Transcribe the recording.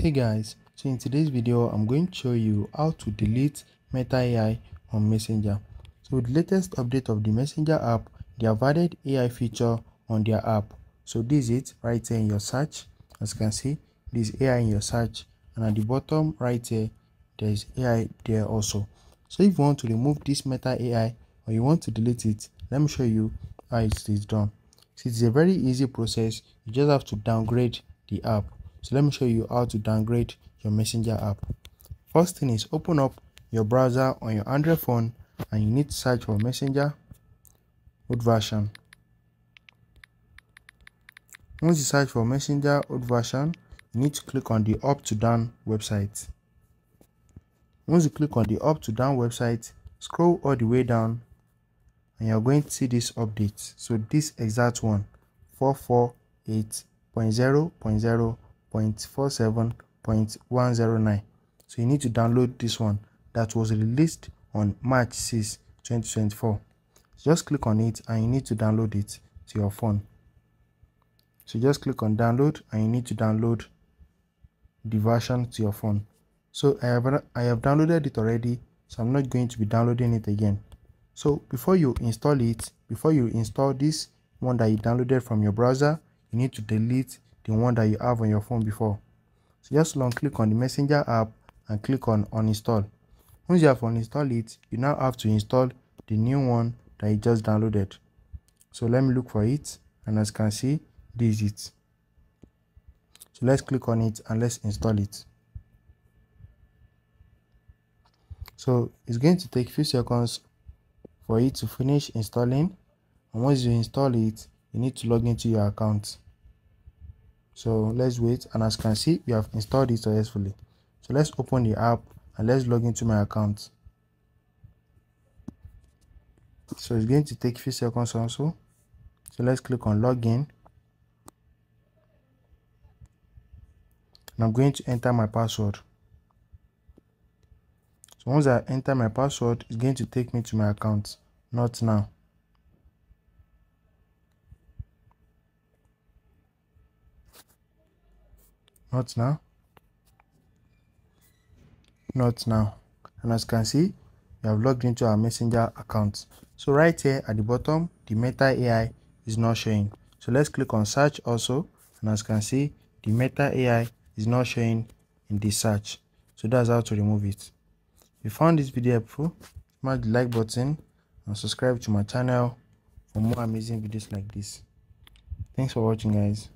Hey guys, so in today's video I'm going to show you how to delete Meta AI on Messenger. So with the latest update of the Messenger app, they have added AI feature on their app. So this is it right here in your search. As you can see, this AI in your search, and at the bottom right here there is AI there also. So if you want to remove this Meta AI or you want to delete it, let me show you how it is done. So it's a very easy process. You just have to downgrade the app. So let me show you how to downgrade your Messenger app. First thing is, open up your browser on your Android phone and you need to search for Messenger. Old version. Once you search for Messenger old version, you need to click on the up to down website. Once you click on the up to down website, scroll all the way down and you're going to see this update. So this exact one, 448.0.0.47.109. So you need to download this one that was released on March 6, 2024. So just click on it and you need to download it to your phone. So just click on download and you need to download the version to your phone. So I have downloaded it already, so I'm not going to be downloading it again. So before you install this one that you downloaded from your browser, you need to delete the one that you have on your phone before. So just long click on the Messenger app and click on uninstall. Once you have uninstalled it, you now have to install the new one that you just downloaded. So let me look for it, and as you can see, this is it. So let's click on it and let's install it. So it's going to take a few seconds for it to finish installing, and once you install it, you need to log into your account. So let's wait, and as you can see, we have installed it successfully. So let's open the app and let's log into my account. So it's going to take a few seconds also. So let's click on login, and I'm going to enter my password. So once I enter my password, it's going to take me to my account. Not now. Not now. Not now. And as you can see, we have logged into our Messenger account. So right here at the bottom, the Meta AI is not showing. So let's click on search also, and as you can see, the Meta AI is not showing in the search. So that's how to remove it. If you found this video helpful, smash the like button and subscribe to my channel for more amazing videos like this. Thanks for watching, guys.